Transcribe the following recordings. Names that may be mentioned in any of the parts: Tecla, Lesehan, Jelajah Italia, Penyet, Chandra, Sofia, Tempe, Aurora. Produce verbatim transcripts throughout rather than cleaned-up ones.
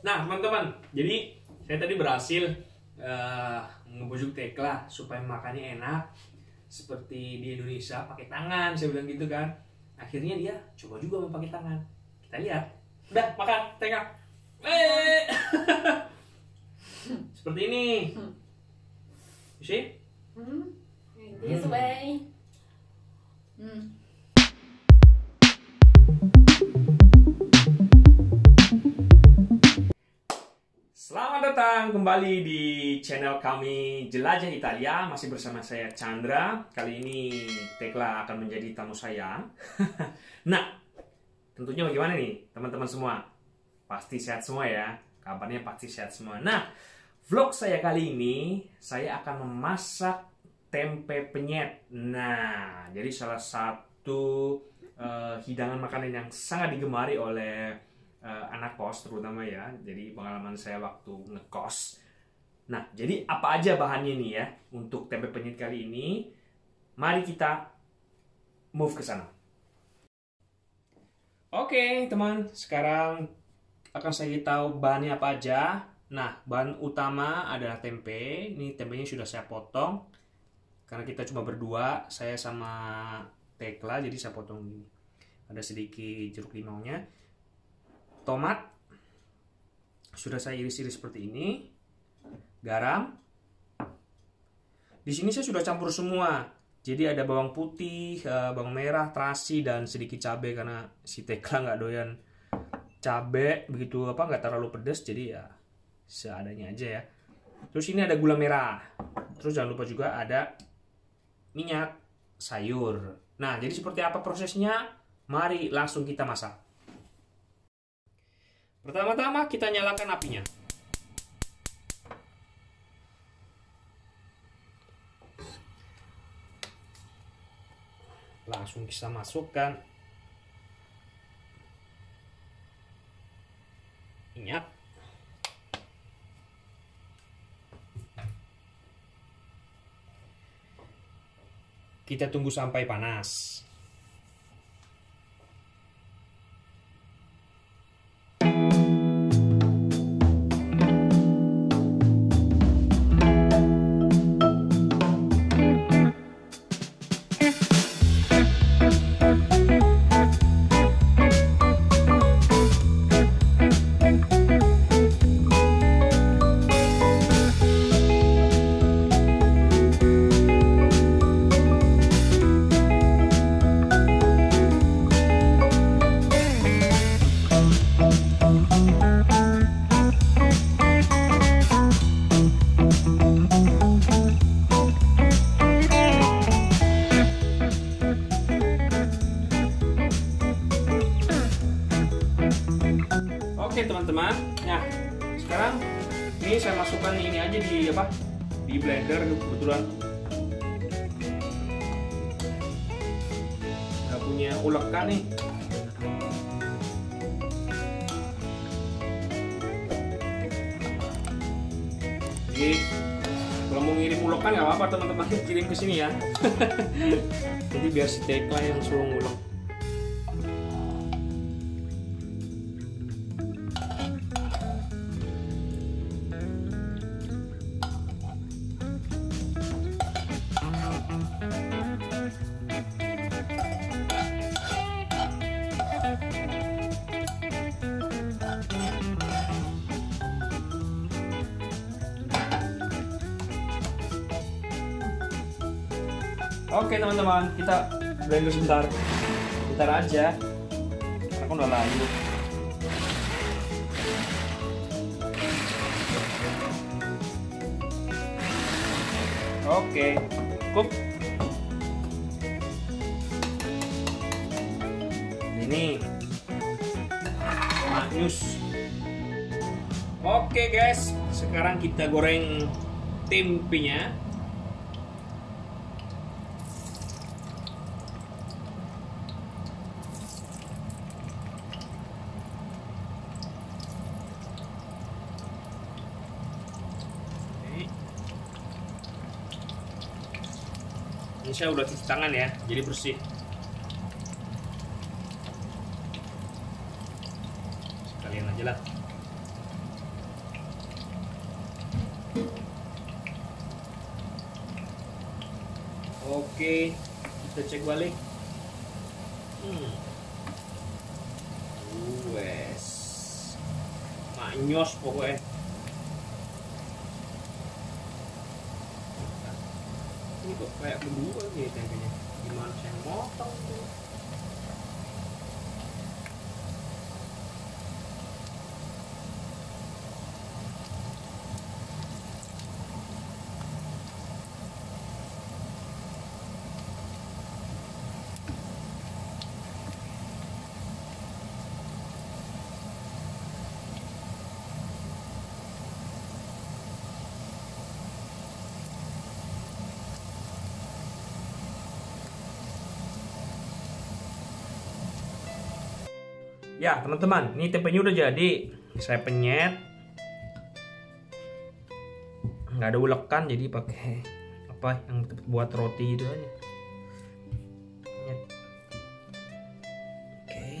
Nah teman-teman, jadi saya tadi berhasil uh, ngebujuk Tecla supaya makannya enak seperti di Indonesia pakai tangan, saya bilang gitu kan. Akhirnya dia coba juga mau pakai tangan. Kita lihat. Udah makan Tecla. Hey! Seperti ini. You see? Mm-hmm. This way. Mm. Selamat datang kembali di channel kami Jelajah Italia. Masih bersama saya Chandra. Kali ini Tecla akan menjadi tamu saya. Nah, tentunya bagaimana nih teman-teman semua? Pasti sehat semua ya. Kabarnya pasti sehat semua. Nah, vlog saya kali ini saya akan memasak tempe penyet. Nah, jadi salah satu uh, hidangan makanan yang sangat digemari oleh Uh, anak kos terutama ya. Jadi pengalaman saya waktu ngekos. Nah, jadi apa aja bahannya nih ya untuk tempe penyet kali ini? Mari kita move ke sana. Oke teman, sekarang akan saya tahu bahannya apa aja. Nah, bahan utama adalah tempe. Ini tempenya sudah saya potong karena kita cuma berdua, saya sama Tecla, jadi saya potong gini. Ada sedikit jeruk limaunya. Tomat sudah saya iris-iris seperti ini, garam. Di sini saya sudah campur semua. Jadi ada bawang putih, bawang merah, terasi dan sedikit cabai karena si Tecla nggak doyan cabai begitu apa nggak terlalu pedas, jadi ya seadanya aja ya. Terus ini ada gula merah. Terus jangan lupa juga ada minyak sayur. Nah, jadi seperti apa prosesnya? Mari langsung kita masak. Pertama-tama kita nyalakan apinya. Langsung kita masukkan minyak. Kita tunggu sampai panas. Teman-teman, nah sekarang ini saya masukkan ini aja di apa di blender. Kebetulan saya punya ulekan nih. Jadi kalau mau ngirim ulekan nggak apa-apa teman-teman, kirim ke sini ya. Jadi biar si Tecla yang suruh ngulek. Oke teman-teman, kita blender sebentar, bentar aja, aku udah layu. Oke, cukup. Ini, magnus. Oke guys, sekarang kita goreng tempenya. Saya udah cuci tangan ya, jadi bersih. Sekalian aja lah. Oke, kita cek balik. Hmm. Wes. Manyos pokoknya. Ini kok kayak berdua gitu kayaknya. Gimana saya motong tuh? Ya teman-teman, ini tempenya udah jadi. Saya penyet, nggak ada ulekan, jadi pakai apa yang buat roti itu aja. Penyet. Oke.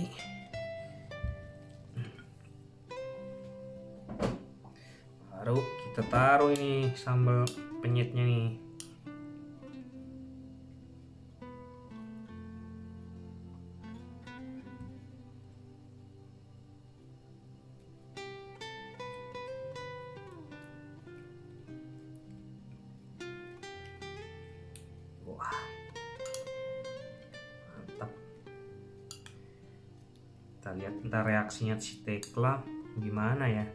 Baru kita taruh ini sambal penyetnya nih. Kita lihat ntar reaksinya si Tecla gimana ya.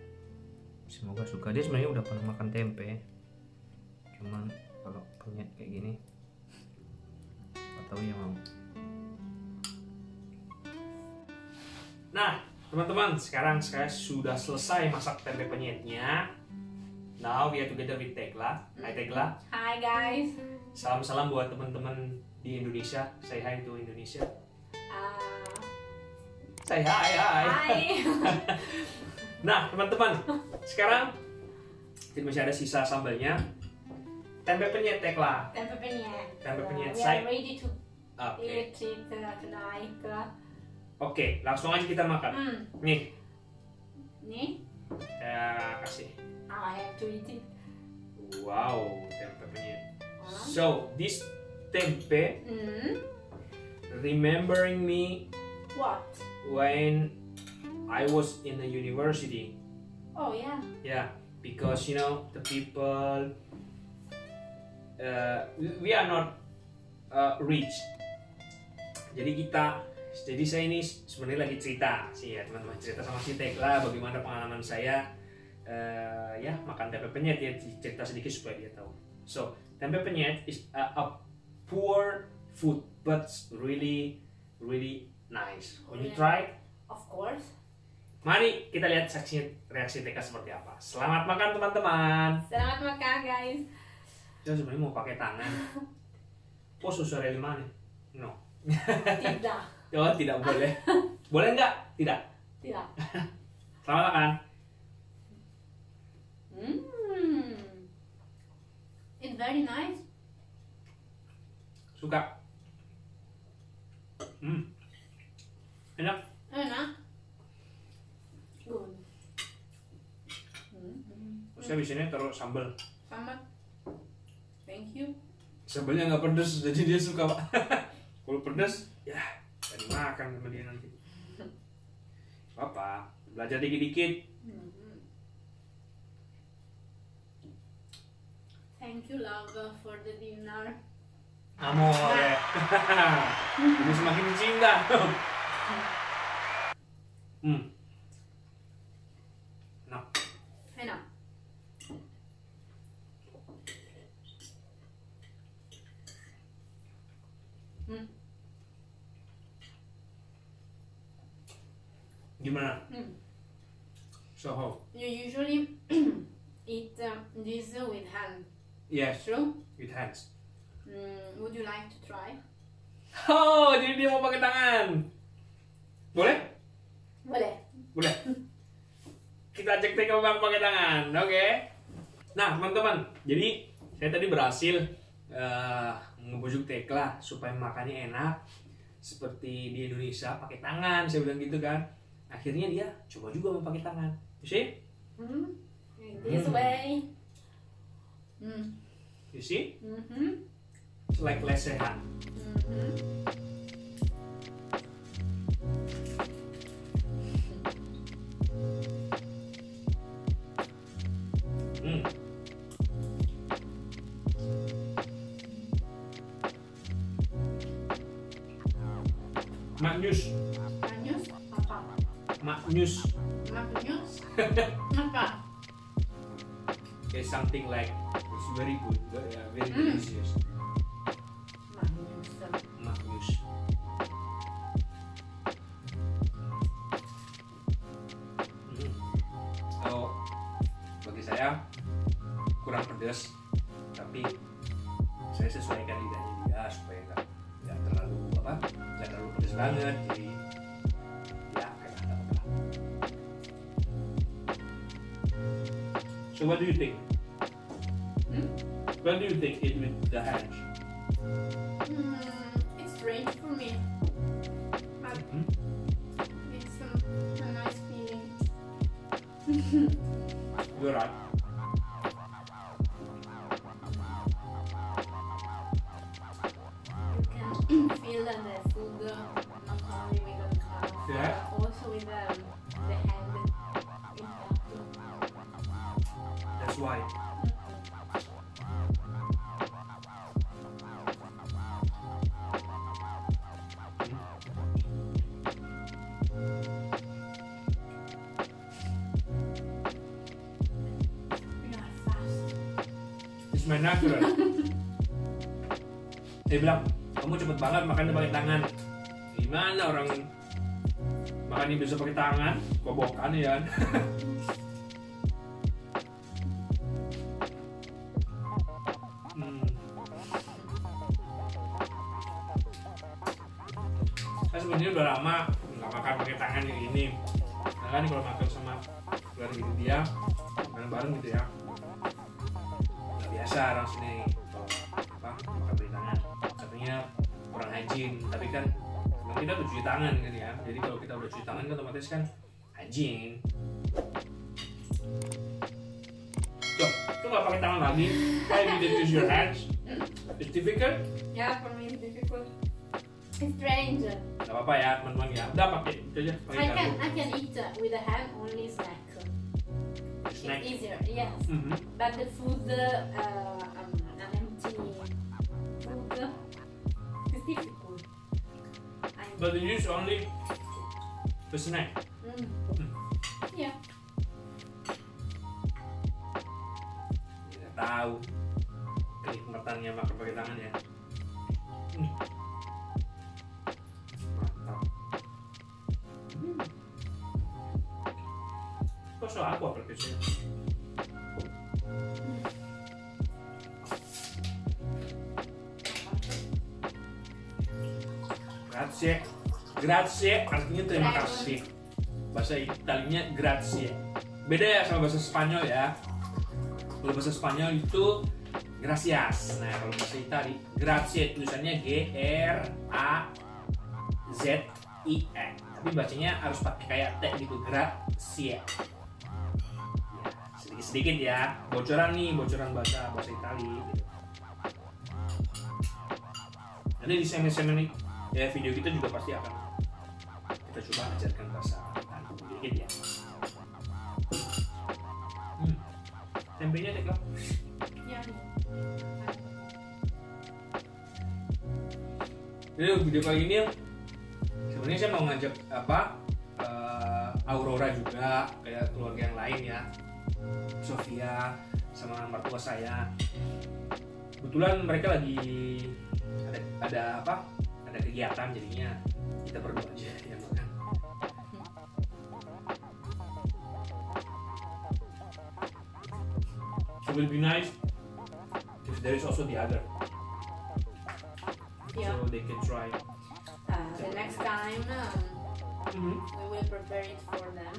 Semoga suka. Dia sebenarnya udah pernah makan tempe, cuman kalau penyet kayak gini siapa tahu ya mau. Nah teman-teman, sekarang saya sudah selesai masak tempe penyetnya. Now we are together with Tecla. Hi Tecla. Hi guys. Salam-salam buat teman-teman di Indonesia. Say hi to Indonesia. Uh... Say hi, hi. Hi. Nah, teman-teman, sekarang ini masih ada sisa sambalnya. Tempe penyet Tecla. Tempe penyet. Tempe penyet. Saya uh, ready to okay. eat it tonight. Oke, okay, langsung aja kita makan. Hmm. Nih. Nih. Saya kasih. Oh, I have to eat it. Wow, tempe penyet. Huh? So, this tempe mm. remembering me. What? When I was in the university. Oh yeah. Yeah, because you know the people. Uh, we are not uh, rich. Jadi kita, jadi saya ini sebenarnya lagi cerita sih ya teman-teman, cerita sama si Tecla bagaimana pengalaman saya uh, ya makan tempe penyet ya, cerita sedikit supaya dia tahu. So tempe penyet is a, a poor food, but really, really nice. Will you try? Of course. Mari kita lihat saksi reaksi Tecla seperti apa. Selamat makan teman-teman. Selamat makan guys. Saya sebenarnya mau pakai tangan. Oh susah dari mana? No. Tidak. Oh tidak boleh. Boleh nggak? Tidak. Tidak. Selamat makan. Hmm. It's very nice. Suka. Hmm. Enak? Enak. Good. Terus saya disini taruh sambal. Sambal. Thank you. Sambalnya nggak pedes, jadi dia suka pak. Kalau pedes, ya nggak dimakan sama dia nanti. Apa? Belajar dikit-dikit. Thank you Laga for the dinner. Amore. Ini semakin cinta. Hmm. Enak. Enak. Hmm. Gimana? Hmm. So how? You usually eat uh, this uh, with hand. Yes. True? With hands. Hmm. Would you like to try? Oh, jadi dia mau pakai tangan. Boleh? Boleh. Boleh. Kita cek Tecla pakai tangan, oke? Okay? Nah, teman-teman, jadi saya tadi berhasil uh, ngebujuk Tecla supaya makannya enak seperti di Indonesia pakai tangan, saya bilang gitu kan. Akhirnya dia coba juga mau pakai tangan. You see? Mm-hmm. This way. You see? Mm-hmm. Like lesehan. Mm-hmm. Maknyus. Maknyus apa? Maknyus. Maknyus apa? Okay, something like it's very good, yeah, very mm. delicious. Maknyus. Maknyus. Mm. So bagi saya kurang pedas, tapi saya sesuaikan lidahnya dia supaya nggak nggak terlalu apa? Nggak terlalu pedas banget, jadi ya enak-enak. So what do you think? Hmm? What do you think it with the hands? Hmm, it's strange for me, but hmm? it's a, a nice feeling. You're right. You can feel that the food, not only with the car, yeah. but also with the, the hand. That's why. We are fast. It's my natural. Dia bilang, kamu cepet banget makannya pakai tangan. Gimana orang makannya bisa pakai tangan? Kobokan ya. hmm. Saya sebenarnya udah lama nggak makan pakai tangan yang ini. Nah, kan kalau makan sama keluarga India, makan bareng gitu ya. Nggak biasa orang sini kalau apa makan pakai tangan. Katanya kurang hajin, tapi kan kita udah cuci tangan kan ya. Jadi kalau kita udah cuci tangan kan otomatis kan hajin. Tuh, tuh nggak pakai tangan lagi. Why you didn't use your hands? It's difficult? Yeah, for me it's difficult. It's strange. Gak apa-apa ya, teman-teman ya. Udah pakai itu aja. I can, I can eat with the hand only snack. Snack? It's easier, yes. Mm-hmm. But the food, uh, um, an empty food, it's difficult. But you use only the snack. Mm. Mm. Yeah. Tidak tahu kenikmatannya makan pakai tangan ya. Mm. Posso acqua per piacere? Grazie, grazie artinya terima kasih. Bahasa Italinya grazie. Beda ya sama bahasa Spanyol ya. Kalau bahasa Spanyol itu gracias. Nah kalau bahasa Itali grazie tulisannya G R A Z I E. Tapi bacanya harus pakai kayak T gitu, grazie. Sedikit ya, bocoran nih, bocoran bahasa bahasa Itali. Nanti di semen-semen nih, ya video kita juga pasti akan kita coba ajarkan bahasa Itali sedikit ya. Hmm. Tempenya Tecla. Ya. Jadi video kali ini sebenarnya saya mau ngajak apa uh, Aurora juga kayak keluarga yang lain ya. Sofia sama mertua saya. Kebetulan mereka lagi ada, ada apa? Ada kegiatan jadinya kita berdua aja ya makan. So it will be nice if there is also the other. Yeah. So they can try. Uh, the next time um, mm-hmm. we will prepare it for them.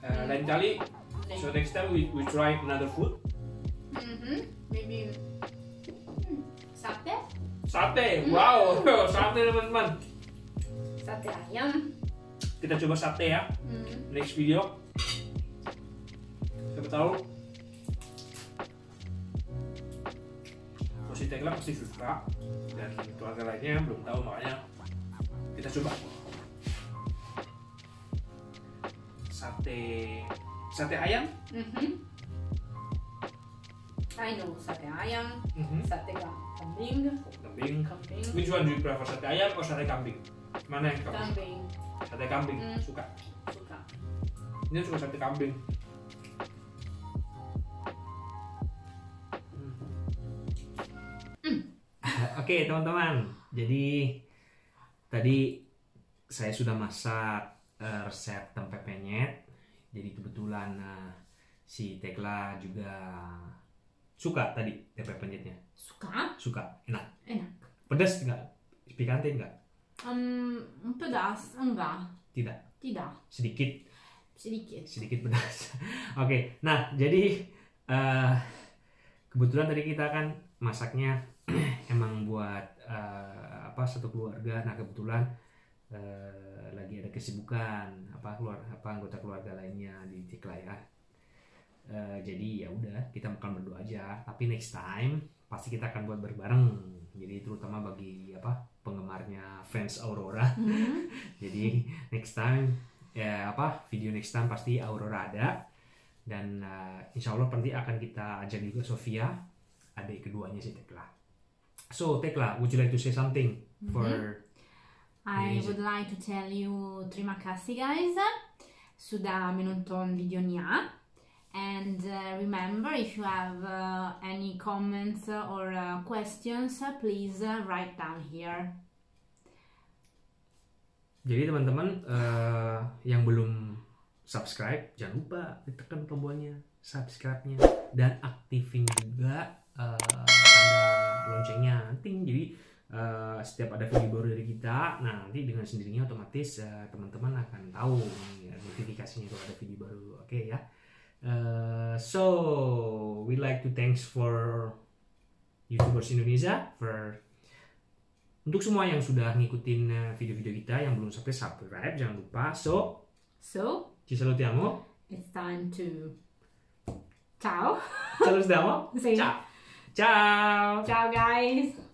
Uh, lain kali, so next time we we try another food. Mm-hmm. Maybe hmm, sate. Sate, wow, mm. sate teman-teman. Sate ayam. Kita coba sate ya. Mm. Next video. Siapa tahu Tecla pasti suka, dan keluarga lainnya belum tahu, makanya kita coba sate sate ayam. Mm-hmm. I know sate ayam, mm-hmm. sate kambing. Kambing. Kambing. Which one do you prefer, sate ayam atau sate kambing? Mana yang kamu suka? Kambing. Sate kambing. Mm. Suka. Suka. Ini suka sate kambing. Mm. Mm. Oke, teman-teman. Jadi tadi saya sudah masak uh, resep tempe penyet. Jadi kebetulan uh, si Tecla juga suka tadi tempe penyetnya. Suka? Suka, enak. Enak. Pedas enggak? Pikante enggak? Um, pedas enggak? Tidak. Tidak. Sedikit. Sedikit. Sedikit pedas. Oke, okay. Nah jadi uh, kebetulan tadi kita kan masaknya emang buat uh, apa satu keluarga. Nah kebetulan uh, lagi ada kesibukan apa keluar apa anggota keluarga lainnya di Tecla ya. Uh, jadi ya udah kita makan berdua aja, tapi next time pasti kita akan buat berbareng. Jadi terutama bagi apa penggemarnya fans Aurora. Mm-hmm. Jadi next time ya apa video next time pasti Aurora ada, dan uh, insya Allah nanti akan kita ajak juga Sofia, adik keduanya si Tecla. So Tecla, would you like to say something for? Mm-hmm. I would like to tell you terima kasih guys sudah menonton videonya. And uh, remember, if you have uh, any comments or uh, questions, please uh, write down here. Jadi teman-teman uh, yang belum subscribe, jangan lupa ditekan tombolnya subscribe-nya, dan aktifin juga uh, tanda loncengnya. Ting, jadi uh, setiap ada video baru dari kita, nah nanti dengan sendirinya otomatis teman-teman uh, akan tahu ya, notifikasinya kalau ada video baru. Oke okay, ya. Uh, so we like to thanks for YouTubers Indonesia for untuk semua yang sudah ngikutin video-video kita, yang belum sampai subscribe jangan lupa. So so ci salutiamo. It's time to ciao. Salutiamo. Ciao. Ciao. Ciao guys.